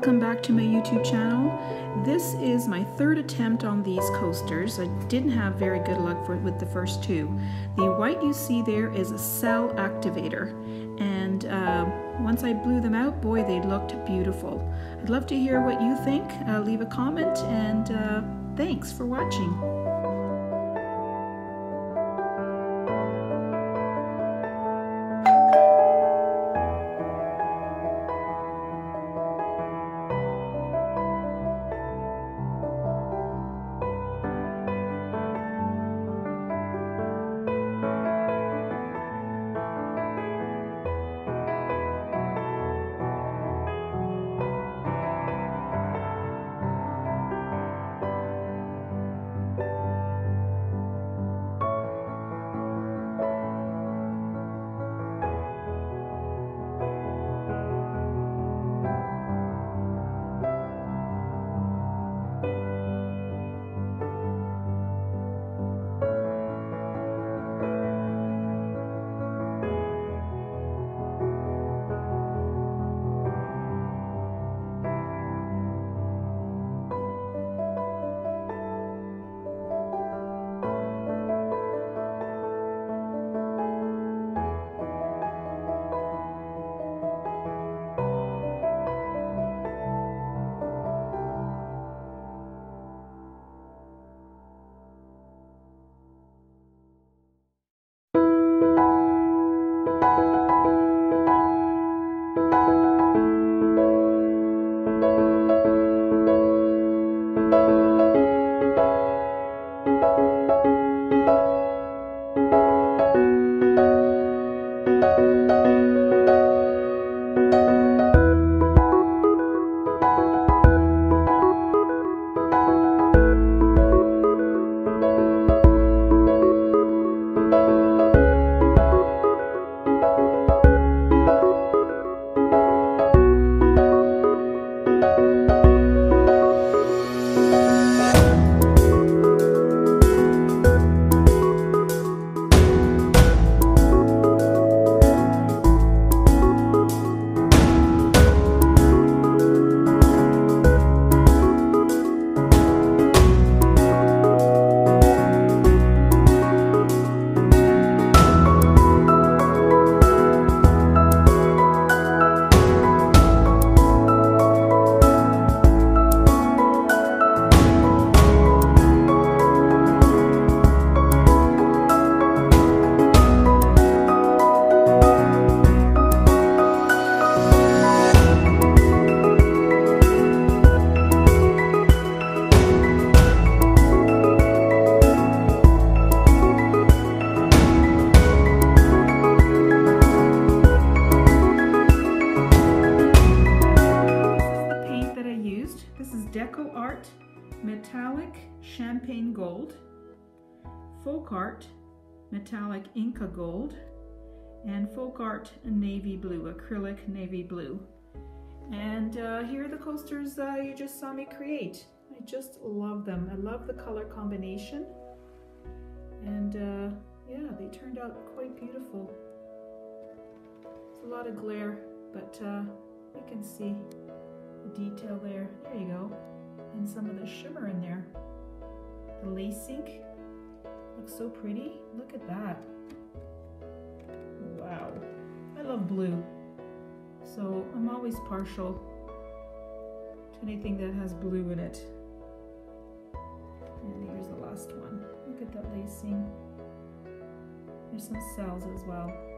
welcome back to my YouTube channel. This is my third attempt on these coasters. I didn't have very good luck with the first two. The white you see there is a Cell Activator, and once I blew them out, boy, they looked beautiful. I'd love to hear what you think. Leave a comment, and thanks for watching. Metallic Champagne Gold, FolkArt Metallic Inca Gold, and FolkArt Navy Blue, Acrylic Navy Blue. And here are the coasters you just saw me create. I just love them. I love the color combination. And yeah, they turned out quite beautiful. It's a lot of glare, but you can see the detail there. There you go. And some of the shimmer in there. The lacing looks so pretty. Look at that. Wow. I love blue. So I'm always partial to anything that has blue in it. And here's the last one. Look at that lacing. There's some cells as well.